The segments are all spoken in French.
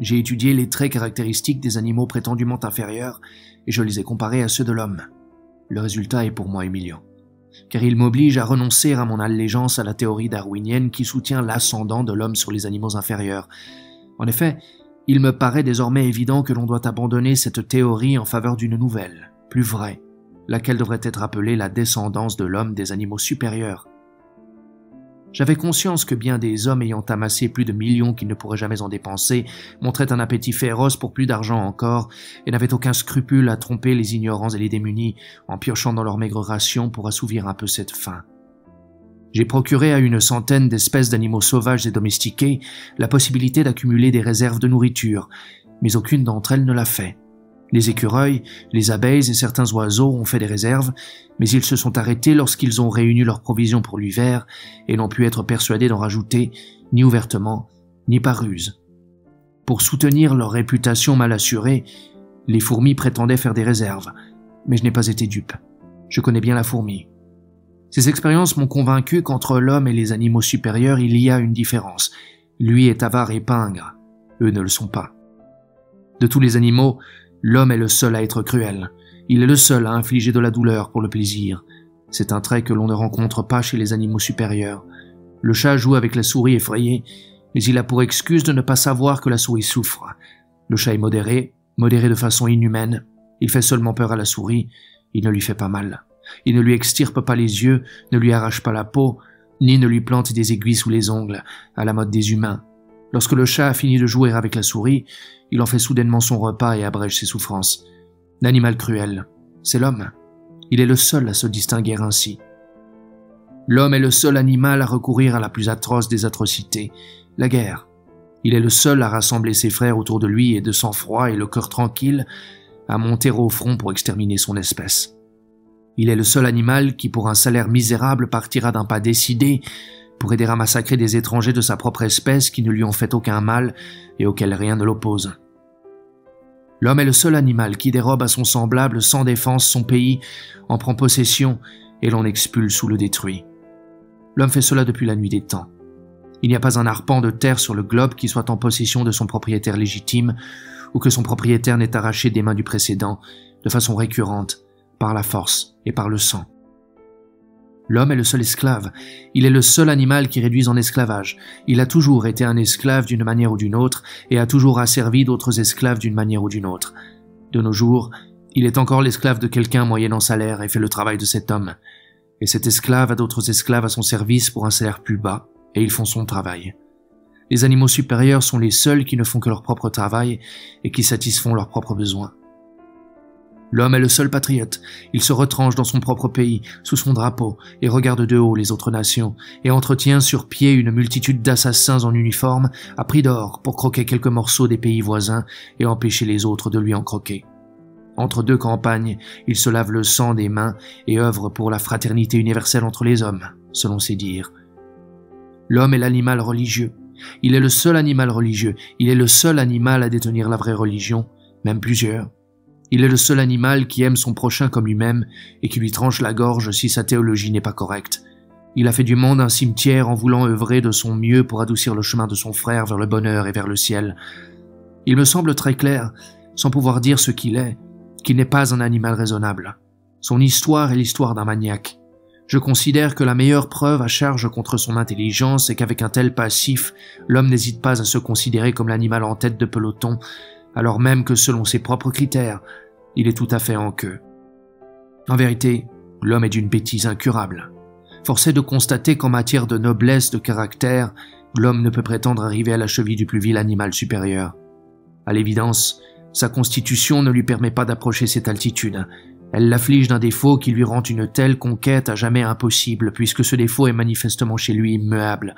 J'ai étudié les traits caractéristiques des animaux prétendument inférieurs et je les ai comparés à ceux de l'homme. Le résultat est pour moi humiliant, car il m'oblige à renoncer à mon allégeance à la théorie darwinienne qui soutient l'ascendant de l'homme sur les animaux inférieurs. En effet, il me paraît désormais évident que l'on doit abandonner cette théorie en faveur d'une nouvelle, plus vraie, laquelle devrait être appelée la descendance de l'homme des animaux supérieurs. J'avais conscience que bien des hommes ayant amassé plus de millions qu'ils ne pourraient jamais en dépenser, montraient un appétit féroce pour plus d'argent encore, et n'avaient aucun scrupule à tromper les ignorants et les démunis, en piochant dans leur maigre ration pour assouvir un peu cette faim. J'ai procuré à une centaine d'espèces d'animaux sauvages et domestiqués la possibilité d'accumuler des réserves de nourriture, mais aucune d'entre elles ne l'a fait. Les écureuils, les abeilles et certains oiseaux ont fait des réserves, mais ils se sont arrêtés lorsqu'ils ont réuni leurs provisions pour l'hiver et n'ont pu être persuadés d'en rajouter, ni ouvertement, ni par ruse. Pour soutenir leur réputation mal assurée, les fourmis prétendaient faire des réserves, mais je n'ai pas été dupe. Je connais bien la fourmi. Ces expériences m'ont convaincu qu'entre l'homme et les animaux supérieurs, il y a une différence. Lui est avare et pingre, eux ne le sont pas. De tous les animaux, l'homme est le seul à être cruel. Il est le seul à infliger de la douleur pour le plaisir. C'est un trait que l'on ne rencontre pas chez les animaux supérieurs. Le chat joue avec la souris effrayée, mais il a pour excuse de ne pas savoir que la souris souffre. Le chat est modéré, modéré de façon inhumaine. Il fait seulement peur à la souris, il ne lui fait pas mal. Il ne lui extirpe pas les yeux, ne lui arrache pas la peau, ni ne lui plante des aiguilles sous les ongles, à la mode des humains. Lorsque le chat a fini de jouer avec la souris, il en fait soudainement son repas et abrège ses souffrances. L'animal cruel, c'est l'homme. Il est le seul à se distinguer ainsi. L'homme est le seul animal à recourir à la plus atroce des atrocités, la guerre. Il est le seul à rassembler ses frères autour de lui et de sang-froid et le cœur tranquille, à monter au front pour exterminer son espèce. Il est le seul animal qui, pour un salaire misérable, partira d'un pas décidé, pour aider à massacrer des étrangers de sa propre espèce qui ne lui ont fait aucun mal et auxquels rien ne l'oppose. L'homme est le seul animal qui dérobe à son semblable sans défense son pays, en prend possession et l'en expulse ou le détruit. L'homme fait cela depuis la nuit des temps. Il n'y a pas un arpent de terre sur le globe qui soit en possession de son propriétaire légitime ou que son propriétaire n'ait arraché des mains du précédent, de façon récurrente, par la force et par le sang. L'homme est le seul esclave. Il est le seul animal qui réduise en esclavage. Il a toujours été un esclave d'une manière ou d'une autre et a toujours asservi d'autres esclaves d'une manière ou d'une autre. De nos jours, il est encore l'esclave de quelqu'un moyennant salaire et fait le travail de cet homme. Et cet esclave a d'autres esclaves à son service pour un salaire plus bas et ils font son travail. Les animaux supérieurs sont les seuls qui ne font que leur propre travail et qui satisfont leurs propres besoins. L'homme est le seul patriote, il se retranche dans son propre pays, sous son drapeau, et regarde de haut les autres nations, et entretient sur pied une multitude d'assassins en uniforme, à prix d'or, pour croquer quelques morceaux des pays voisins, et empêcher les autres de lui en croquer. Entre deux campagnes, il se lave le sang des mains, et œuvre pour la fraternité universelle entre les hommes, selon ses dires. L'homme est l'animal religieux. Il est le seul animal religieux, il est le seul animal à détenir la vraie religion, même plusieurs. Il est le seul animal qui aime son prochain comme lui-même et qui lui tranche la gorge si sa théologie n'est pas correcte. Il a fait du monde un cimetière en voulant œuvrer de son mieux pour adoucir le chemin de son frère vers le bonheur et vers le ciel. Il me semble très clair, sans pouvoir dire ce qu'il est, qu'il n'est pas un animal raisonnable. Son histoire est l'histoire d'un maniaque. Je considère que la meilleure preuve à charge contre son intelligence est qu'avec un tel passif, l'homme n'hésite pas à se considérer comme l'animal en tête de peloton, alors même que selon ses propres critères, il est tout à fait en queue. En vérité, l'homme est d'une bêtise incurable. Force est de constater qu'en matière de noblesse de caractère, l'homme ne peut prétendre arriver à la cheville du plus vil animal supérieur. À l'évidence, sa constitution ne lui permet pas d'approcher cette altitude. Elle l'afflige d'un défaut qui lui rend une telle conquête à jamais impossible, puisque ce défaut est manifestement chez lui immuable,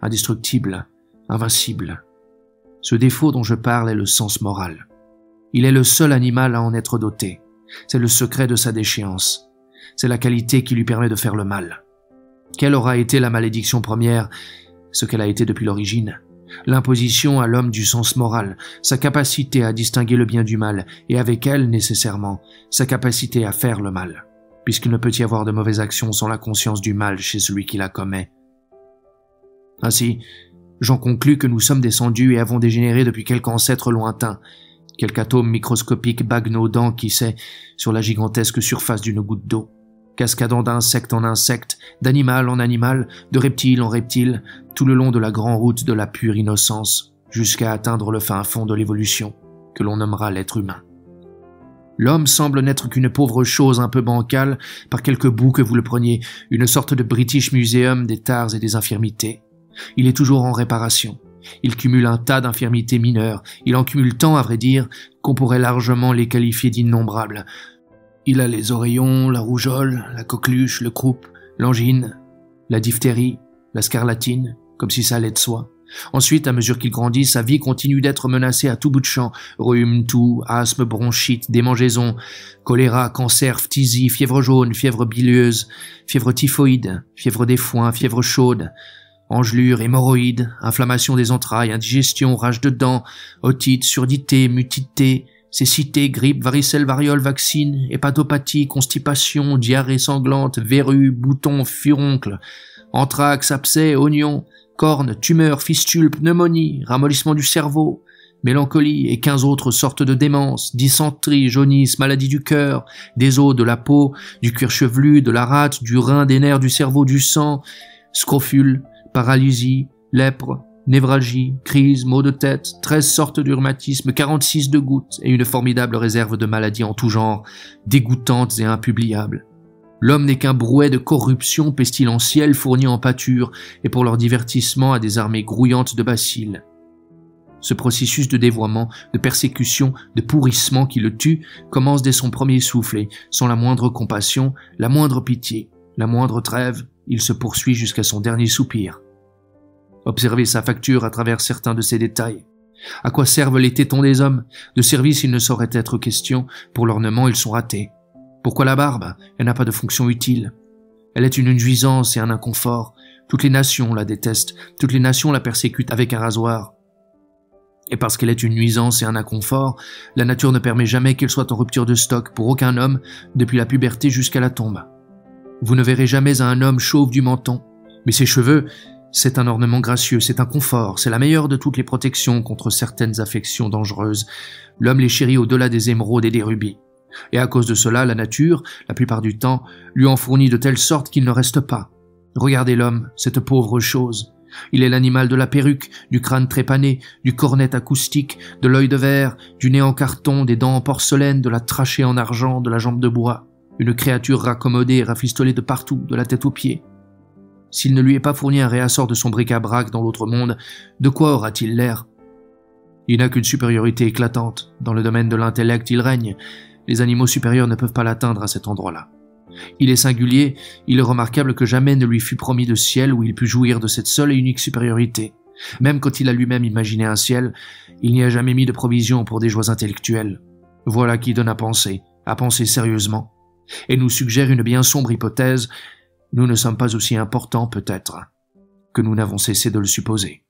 indestructible, invincible. Ce défaut dont je parle est le sens moral. Il est le seul animal à en être doté. C'est le secret de sa déchéance. C'est la qualité qui lui permet de faire le mal. Quelle aura été la malédiction première, ce qu'elle a été depuis l'origine? L'imposition à l'homme du sens moral, sa capacité à distinguer le bien du mal, et avec elle, nécessairement, sa capacité à faire le mal, puisqu'il ne peut y avoir de mauvaise action sans la conscience du mal chez celui qui la commet. Ainsi, J'en conclus que nous sommes descendus et avons dégénéré depuis quelque ancêtre lointain, quelque atome microscopique baguenodant qui sait, sur la gigantesque surface d'une goutte d'eau, cascadant d'insecte en insecte, d'animal en animal, de reptile en reptile, tout le long de la grande route de la pure innocence, jusqu'à atteindre le fin fond de l'évolution, que l'on nommera l'être humain. L'homme semble n'être qu'une pauvre chose un peu bancale, par quelque bout que vous le preniez, une sorte de British Museum des tares et des infirmités. Il est toujours en réparation. Il cumule un tas d'infirmités mineures. Il en cumule tant, à vrai dire, qu'on pourrait largement les qualifier d'innombrables. Il a les oreillons, la rougeole, la coqueluche, le croup, l'angine, la diphtérie, la scarlatine, comme si ça allait de soi. Ensuite, à mesure qu'il grandit, sa vie continue d'être menacée à tout bout de champ. Rhume, toux, asthme, bronchite, démangeaisons, choléra, cancer, phtisie, fièvre jaune, fièvre bilieuse, fièvre typhoïde, fièvre des foins, fièvre chaude, engelure, hémorroïdes, inflammation des entrailles, indigestion, rage de dents, otite, surdité, mutité, cécité, grippe, varicelle, variole, vaccine, hépatopathie, constipation, diarrhée sanglante, verrues, boutons, furoncles, anthrax, abcès, oignons, cornes, tumeurs, fistules, pneumonie, ramollissement du cerveau, mélancolie et 15 autres sortes de démences, dysenterie, jaunisse, maladie du cœur, des os, de la peau, du cuir chevelu, de la rate, du rein, des nerfs, du cerveau, du sang, scrofule, paralysie, lèpre, névralgie, crise, maux de tête, 13 sortes de rhumatismes, 46 de gouttes et une formidable réserve de maladies en tout genre, dégoûtantes et impubliables. L'homme n'est qu'un brouet de corruption pestilentielle fourni en pâture et pour leur divertissement à des armées grouillantes de bacilles. Ce processus de dévoiement, de persécution, de pourrissement qui le tue commence dès son premier souffle, sans la moindre compassion, la moindre pitié, la moindre trêve, il se poursuit jusqu'à son dernier soupir. Observez sa facture à travers certains de ces détails. À quoi servent les tétons des hommes? De service, il ne saurait être question, pour l'ornement, ils sont ratés. Pourquoi la barbe? Elle n'a pas de fonction utile. Elle est une nuisance et un inconfort. Toutes les nations la détestent, toutes les nations la persécutent avec un rasoir. Et parce qu'elle est une nuisance et un inconfort, la nature ne permet jamais qu'elle soit en rupture de stock pour aucun homme, depuis la puberté jusqu'à la tombe. Vous ne verrez jamais un homme chauve du menton, mais ses cheveux, c'est un ornement gracieux, c'est un confort, c'est la meilleure de toutes les protections contre certaines affections dangereuses. L'homme les chérit au-delà des émeraudes et des rubis. Et à cause de cela, la nature, la plupart du temps, lui en fournit de telle sorte qu'il ne reste pas. Regardez l'homme, cette pauvre chose. Il est l'animal de la perruque, du crâne trépané, du cornet acoustique, de l'œil de verre, du nez en carton, des dents en porcelaine, de la trachée en argent, de la jambe de bois. Une créature raccommodée et rafistolée de partout, de la tête aux pieds. S'il ne lui est pas fourni un réassort de son bric-à-brac dans l'autre monde, de quoi aura-t-il l'air? Il n'a qu'une supériorité éclatante. Dans le domaine de l'intellect, il règne. Les animaux supérieurs ne peuvent pas l'atteindre à cet endroit-là. Il est singulier, il est remarquable que jamais ne lui fut promis de ciel où il pût jouir de cette seule et unique supériorité. Même quand il a lui-même imaginé un ciel, il n'y a jamais mis de provision pour des joies intellectuelles. Voilà qui donne à penser sérieusement, et nous suggère une bien sombre hypothèse. Nous ne sommes pas aussi importants, peut-être, que nous n'avons cessé de le supposer.